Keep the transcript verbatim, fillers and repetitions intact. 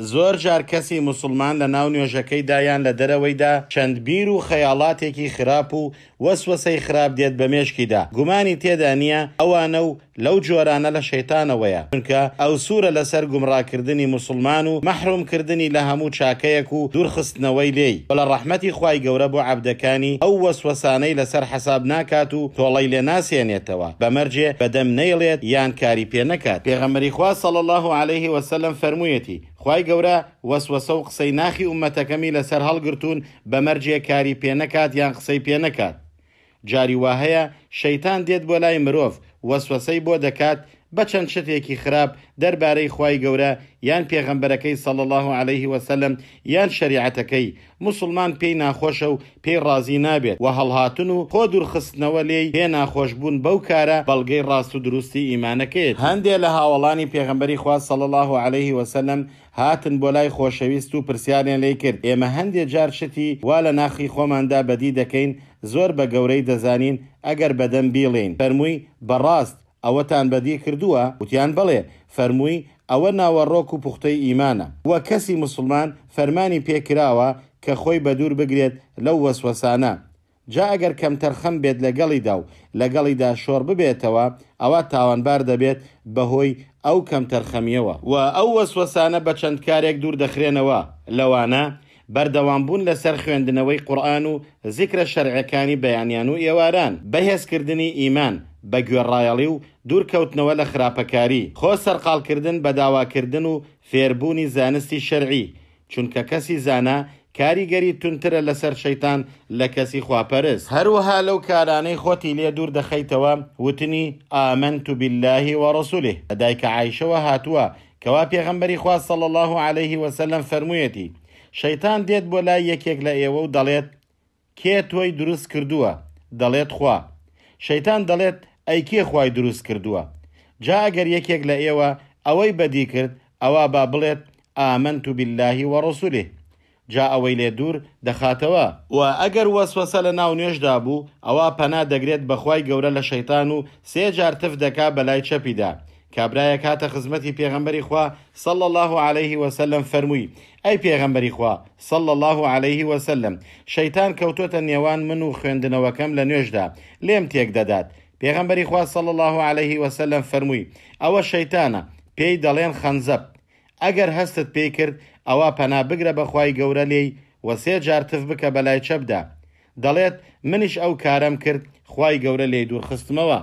زۆر جار کەسی مسلمان لە ناو نوێژەکەی دایان لە دەرەوەیدا چەند بیر و خەیاڵاتێکی خراپ و وەسوەسەی خراپ دێت بە مێشکیدا، گومانی تێدا نییە ئەوانە و لەو جۆرانە لە شەیتانەوەیە، چونکە ئەو سوورە لەسەر گومڕاکردنی مسلمان و مەحرومکردنی لە هەموو چاکەیەک و دوورخستنەوەی لێی، بەڵە ڕەحمەتی خوای گەورە بۆ عەبدەکانی ئەو وەسوەسانەی لەسەر حەساب ناکات و تۆڵەی لێ ناسێنێتەوە، بەمەرجێ بەدەم نەیڵێت یان کاری پێ نەکات. پێغەمبەری خوا صلی الله علیه وسلم فەرموویەتی خوای گەورە وەسوەسە و قسەی ناخی ئومەتەکەمی لەسەر هەڵگرتوون بەمەرجێ کاری پێ نەکات یان قسەی پێ نەکات. جاری وا هەیە شەیتان دێت بۆ لای مرۆڤ وەسوەسەی بۆ دەکات بە چەند شتێکی خراپ دەربارەی خوای گەورە یان پێغەمبەرەکەی صلی الله علیه وسلم یان شریعەتەکەی، مسلمان پێی ناخۆشە و پێی ڕازی نابێت و هەڵهاتن و خۆ دوورخستنەوە لێی پێ ناخۆشبوون بەو کارە بەڵگەی ڕاست و دروستی ئیمانەکەیت. هەندێک لە هاوڵانی پێغەمبەری خوا صلی الله علیه وسلم هاتن بۆ لای خۆشەویست و پرسیاریان لێی کرد ئێمە هەندێک جار شتی وا لە ناخی خۆماندا بەدی دەکەین زۆر بە گەورەی دەزانین ئەگەر بەدەم بیڵێن. فەرمووی بەڕاست ئەوەتان بەدی کردووە؟ وتیان بەڵێ. فەرمووی ئەوە ناوەڕۆک و پوختەی ئیمانە، وە کەسی مسلمان فەرمانی پێکراوە کە خۆی بە دوور بگرێت لەو وەسوەسانە، جا ئەگەر کەم تەرخەم بێت لەگەڵیدا و لەگەڵیدا شۆڕ ببێتەوە ئەوە تاوانبار دەبێت بەهۆی ئەو کەم تەرخەمیەوە، و ئەو وەسوەسانە بە چەند کارێک دوور دەخرێنەوە، لەوانە بەردەوامبوون لەسەر خوێندنەوەی قورئان و ذیکرە شەرعەکانی بەیانیان و ئێواران، بەهێزکردنی ئیمان، بە گوێڕایەڵی و دوورکەوتنەوە لە خراپەکاری، خۆ سەرقاڵکردن بە داواکردن و فێربوونی زانستی شەرعی، چونکە کەسی زانا کاریگەری تونترە لەسەر شەیتان لە کەسی خواپەرست. هەروەها لەو کارانەی خۆتی لێ دوور دەخەیتەوە وتنی ئامەنت بالله وەڕەسوولێ لە دایکە عایشەوە هاتووە کەوا پێغەمبەری خوا صلی الله علیه وسلم فەرموویەتی شەیتان دێت بۆ لای یەکێک لە ئێوە و دەڵێت کێ تۆی دروست کردووە؟ دەڵێت خوا. شەیتان دەڵێت ئەی کێ خوای دروست کردووە؟ جا ئەگەر یەکێک لە ئێوە ئەوەی بەدی کرد ئەوە با بڵێت ئامەنت بالله وەڕەسوولێ، جا ئەوەی لێ دوور دەخاتەوە. و ئەگەر وەسوەسە لە ناو نوێژدا بوو ئەوە پەنا دەگرێت بەخوای گەورە لە شەیتان و سێ جار تف دەکا بەلای چەپیدا. کابرایەک هاتە خزمەتی پێغەمبەری خوا صلی الله علیه وسلم فەرمووی ئەی پێغەمبەری خوا صلی الله علیه وسلم شەیتان کەوتۆتە نێوان من و خوێندنەوەکەم لە نوێژدا لێم تێک دەدات. پێغەمبەری خوا صلی الله علیه وسلم فەرمووی ئەوە شەیتانە، پێی دەڵێن خەنزەب، ئەگەر هەستت پێی کرد ئەوە پەنا بگرە بەخوای گەورە لێی و سێ جار تف بکە بەلای چەپدا، دەڵێت منیش ئەو کارەم کرد، خوای گەورە لێی دوورخستمەوە.